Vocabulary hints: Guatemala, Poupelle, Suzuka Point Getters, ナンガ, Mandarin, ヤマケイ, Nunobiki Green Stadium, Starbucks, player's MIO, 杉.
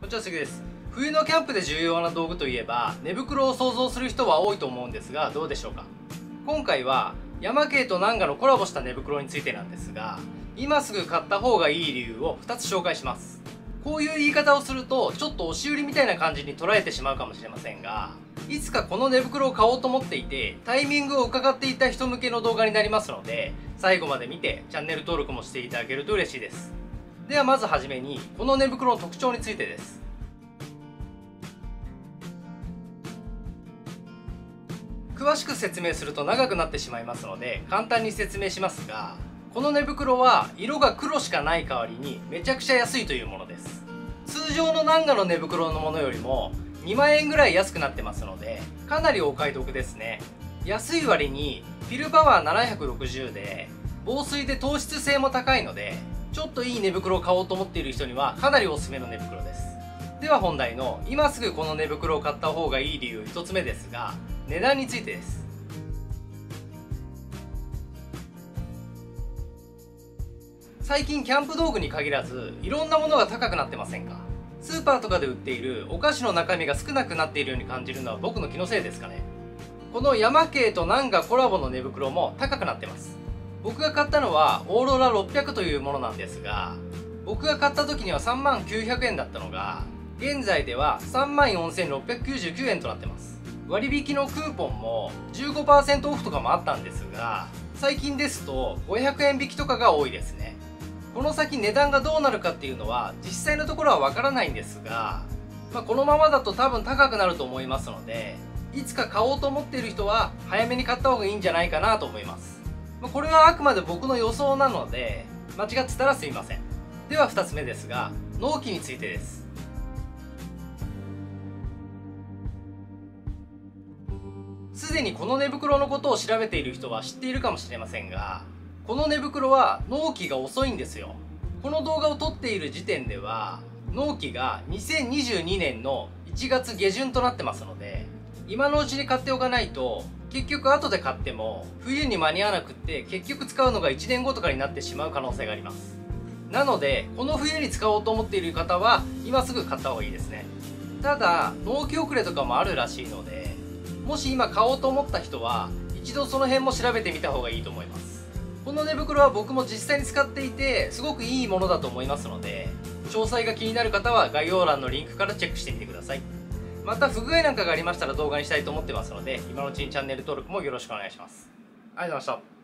こんにちは、杉です。冬のキャンプで重要な道具といえば寝袋を想像する人は多いと思うんですが、どうでしょうか。今回はヤマケイと南ガのコラボした寝袋についてなんですが、今すぐ買った方がいい理由を2つ紹介します。こういう言い方をするとちょっと押し売りみたいな感じに捉えてしまうかもしれませんが、いつかこの寝袋を買おうと思っていてタイミングを伺っていた人向けの動画になりますので、最後まで見てチャンネル登録もしていただけると嬉しいです。ではまずはじめにこの寝袋の特徴についてです。詳しく説明すると長くなってしまいますので簡単に説明しますが、この寝袋は色が黒しかない代わりにめちゃくちゃ安いというものです。通常の南ガの寝袋のものよりも2万円ぐらい安くなってますので、かなりお買い得ですね。安い割にフィルパワー760で防水で透湿性も高いので、ちょっといい寝袋を買おうと思っている人にはかなりおすすめの寝袋です。では本題の今すぐこの寝袋を買った方がいい理由1つ目ですが、値段についてです。最近キャンプ道具に限らずいろんなものが高くなってませんか。スーパーとかで売っているお菓子の中身が少なくなっているように感じるのは僕の気のせいですかね。このヤマケイと南ガコラボの寝袋も高くなってます。僕が買ったのはオーロラ600というものなんですが、僕が買った時には3万900円だったのが現在では3万4699円となってます。割引のクーポンも 15% オフとかもあったんですが、最近ですと500円引きとかが多いですね。この先値段がどうなるかっていうのは実際のところはわからないんですが、このままだと多分高くなると思いますので、いつか買おうと思っている人は早めに買った方がいいんじゃないかなと思います。これはあくまで僕の予想なので間違ってたらすいません。では2つ目ですが、納期についてです。すでにこの寝袋のことを調べている人は知っているかもしれませんが、この寝袋は納期が遅いんですよ。この動画を撮っている時点では納期が2022年の1月下旬となってますので、今のうちに買っておかないと結局後で買っても冬に間に合わなくって、結局使うのが1年後とかになってしまう可能性があります。なのでこの冬に使おうと思っている方は今すぐ買った方がいいですね。ただ納期遅れとかもあるらしいので、もし今買おうと思った人は一度その辺も調べてみた方がいいと思います。この寝袋は僕も実際に使っていてすごくいいものだと思いますので、詳細が気になる方は概要欄のリンクからチェックしてみてください。また不具合なんかがありましたら動画にしたいと思ってますので、今のうちにチャンネル登録もよろしくお願いします。ありがとうございました。